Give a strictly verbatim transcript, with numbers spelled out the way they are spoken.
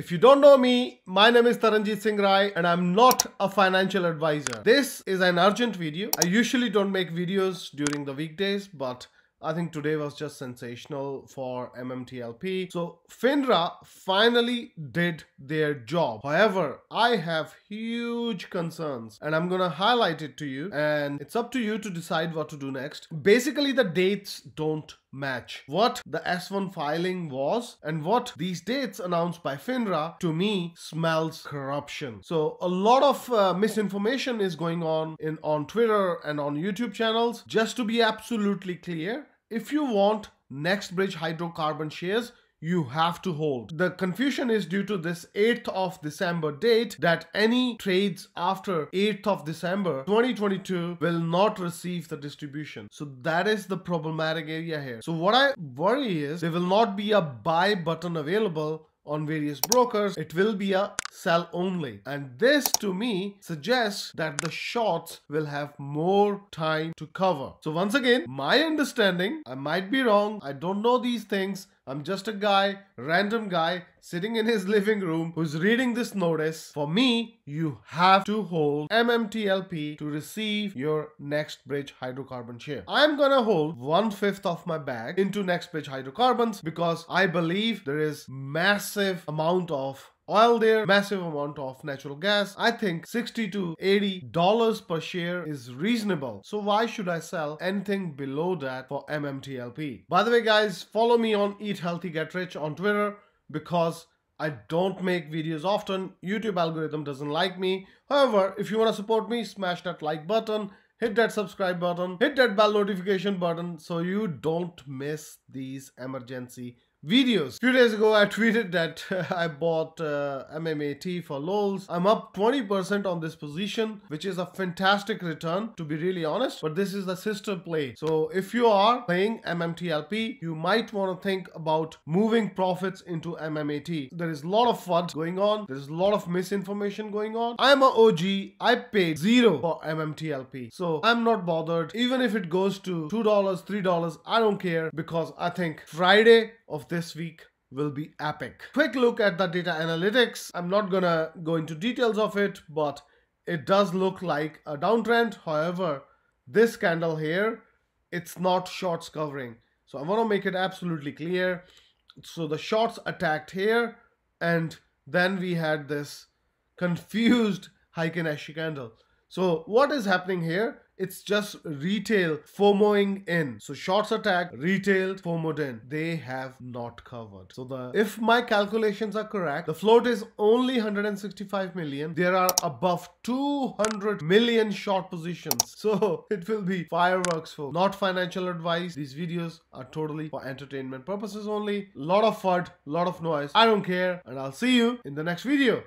If you don't know me, my name is Taranjit Singh Rai and I'm not a financial advisor. This is an urgent video. I usually don't make videos during the weekdays, but I think today was just sensational for M M T L P. So FINRA finally did their job. However, I have huge concerns and I'm gonna highlight it to you, and it's up to you to decide what to do next. Basically, the dates don't match. What the S one filing was and what these dates announced by FINRA, to me, smells corruption. So a lot of uh, misinformation is going on in on Twitter and on YouTube channels. Just to be absolutely clear, if you want Next Bridge Hydrocarbon shares, you have to hold. The confusion is due to this eighth of December date that any trades after eighth of December twenty twenty-two will not receive the distribution. So that is the problematic area here. So what I worry is there will not be a buy button available on various brokers. It will be a sell only. And this to me suggests that the shorts will have more time to cover. So once again, my understanding, I might be wrong. I don't know these things. I'm just a guy, random guy, sitting in his living room who's reading this notice. For me, you have to hold M M T L P to receive your Next Bridge Hydrocarbon share. I'm gonna hold one-fifth of my bag into Next Bridge Hydrocarbons because I believe there is massive amount of oil there, massive amount of natural gas. I think sixty to eighty dollars per share is reasonable. So why should I sell anything below that for M M T L P? By the way, guys, follow me on Eat Healthy Get Rich on Twitter because I don't make videos often. YouTube algorithm doesn't like me. However, if you want to support me, smash that like button, hit that subscribe button, hit that bell notification button so you don't miss these emergency videos. Few days ago, I tweeted that uh, I bought uh, M M A T for lols. I'm up twenty percent on this position, which is a fantastic return, to be really honest, but this is the sister play. So if you are playing M M T L P, you might want to think about moving profits into M M A T. There is a lot of FUD going on. There's a lot of misinformation going on. I'm an O G. I paid zero for M M T L P. So I'm not bothered. Even if it goes to two dollars, three dollars, I don't care, because I think Friday of this week will be epic. Quick look at the data analytics. I'm not gonna go into details of it, but it does look like a downtrend. However, this candle here, it's not shorts covering. So I want to make it absolutely clear. So the shorts attacked here, and then we had this confused Heiken Ashi candle. So what is happening here? It's just retail FOMOing in. So shorts attack, retail FOMOed in. They have not covered. So the if my calculations are correct, the float is only one hundred sixty-five million. There are above two hundred million short positions. So it will be fireworks, folks. Not financial advice. These videos are totally for entertainment purposes only. Lot of F U D, lot of noise. I don't care, and I'll see you in the next video.